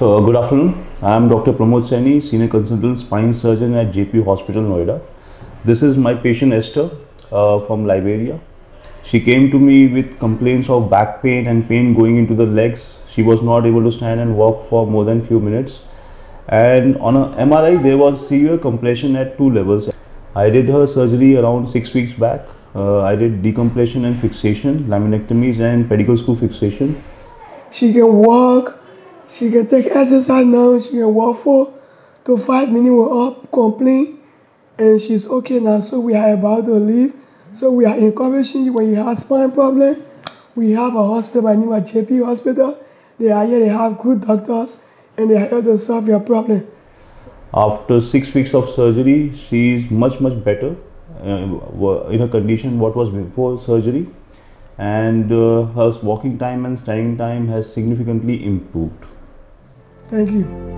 So, good afternoon. I am Dr. Pramod Saini, Senior Consultant Spine Surgeon at JP Hospital, Noida. This is my patient Esther from Liberia. She came to me with complaints of back pain and pain going into the legs. She was not able to stand and walk for more than few minutes. And on an MRI, there was severe compression at two levels. I did her surgery around 6 weeks back. I did decompression and fixation, laminectomies and pedicle screw fixation. She can walk. She can take exercise now, she can walk 4 to 5 minutes, we're up, complete, and she's okay now, so we are about to leave. So we are encouraging, when you have spine problem, we have a hospital by name of JP Hospital. They are here, they have good doctors, and they are here to solve your problem. After 6 weeks of surgery, she is much better in her condition what was before surgery. And her walking time and standing time has significantly improved. Thank you.